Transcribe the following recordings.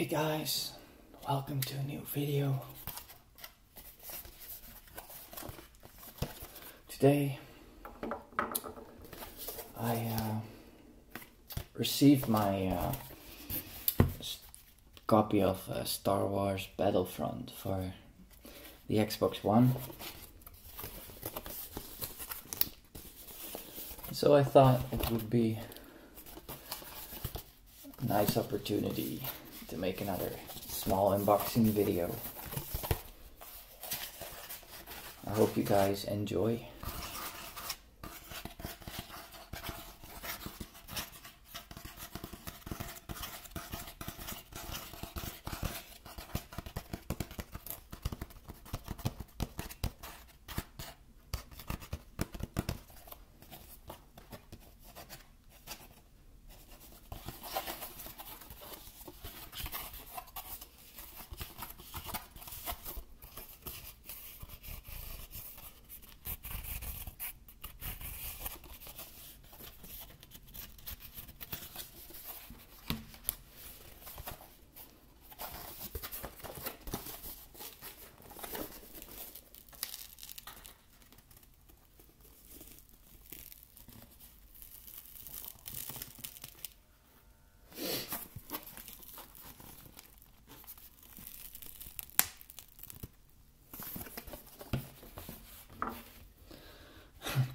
Hey guys, welcome to a new video. Today I received my copy of Star Wars Battlefront for the Xbox One. So I thought it would be a nice opportunity to make another small unboxing video. I hope you guys enjoy.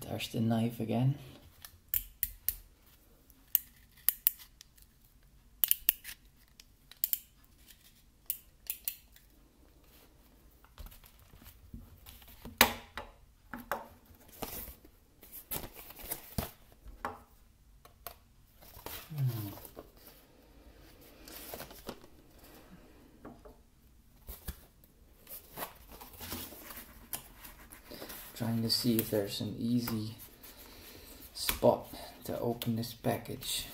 There's the knife again. Trying to see if there's an easy spot to open this package.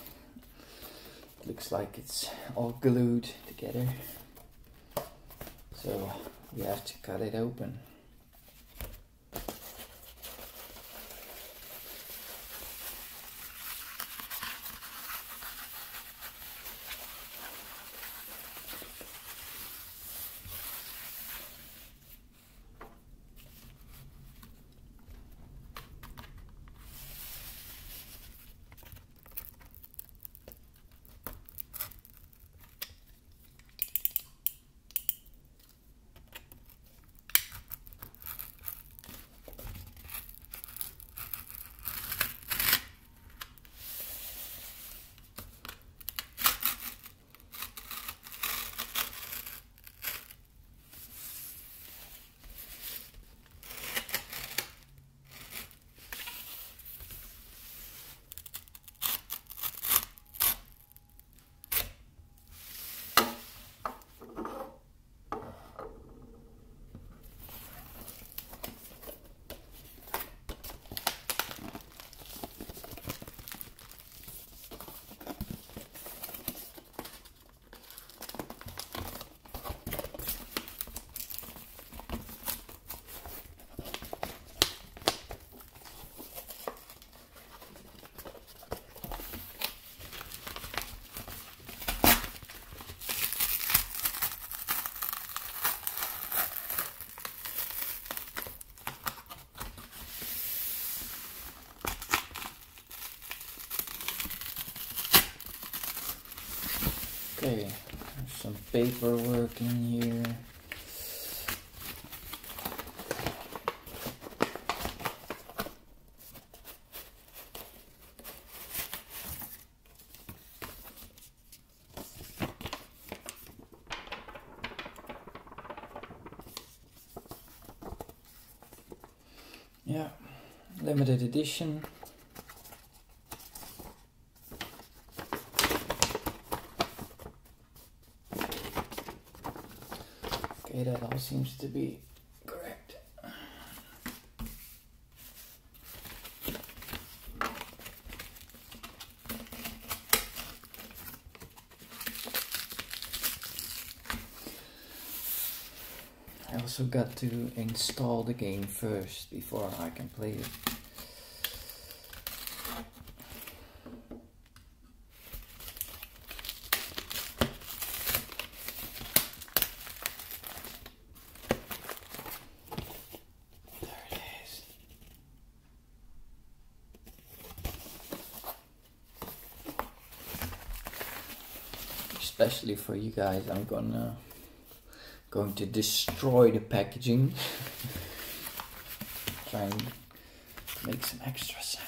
It looks like it's all glued together, so we have to cut it open. Okay, there's some paperwork in here. Yeah, limited edition. Okay, that all seems to be correct. I also got to install the game first before I can play it. especially for you guys, I'm going to destroy the packaging. Try and make some extra sounds.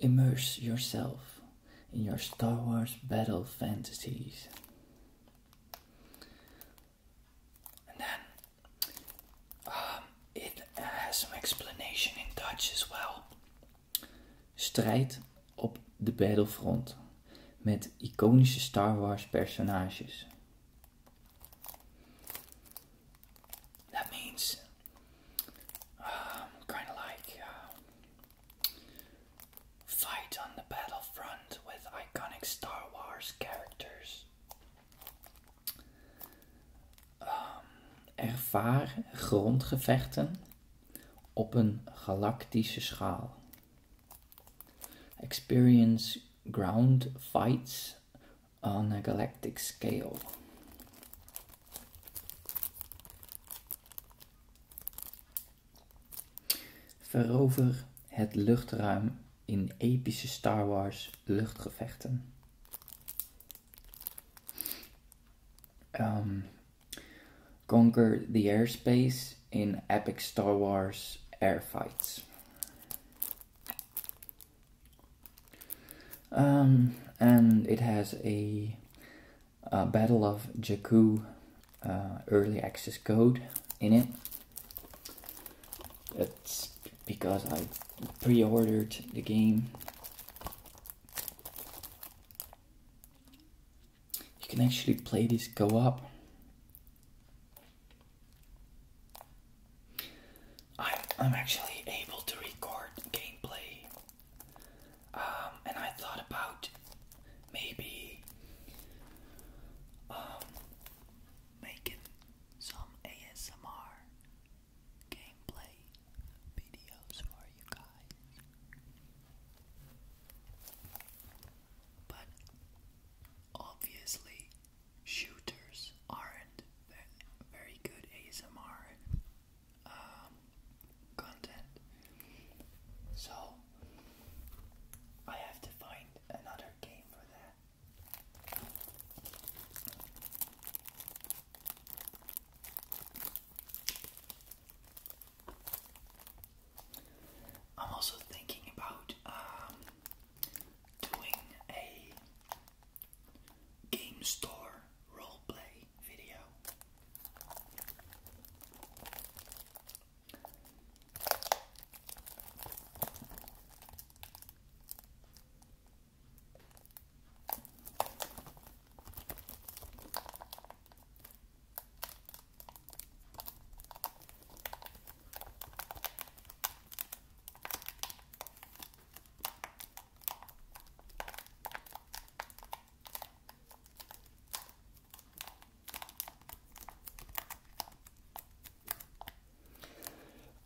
Immerse yourself in your Star Wars battle fantasies. And then it has some explanation in Dutch as well. Strijd op de battlefront met iconische Star Wars personages. Ervaar grondgevechten op een galactische schaal. Experience ground fights on a galactic scale. Verover het luchtruim in epische Star Wars luchtgevechten. Conquer the airspace in epic Star Wars air fights. And it has a Battle of Jakku early access code in it. That's because I pre-ordered the game. You can actually play this co-op. I'm actually able to record gameplay. And I thought about maybe making some ASMR gameplay videos for you guys. But obviously shooters aren't very good ASMR content. So I have to find another game for that. I'm also thinking about doing a game store roleplay video.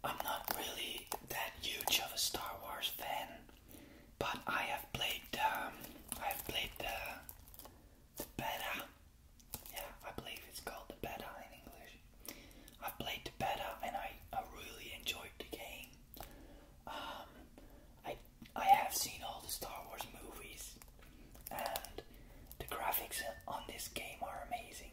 I'm not really that huge of a Star Wars fan, but I have played the beta. Yeah, I believe it's called the beta in English. I've played the beta and I really enjoyed the game. I have seen all the Star Wars movies, and the graphics on this game are amazing.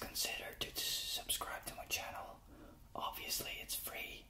Consider to subscribe to my channel. Obviously it's free.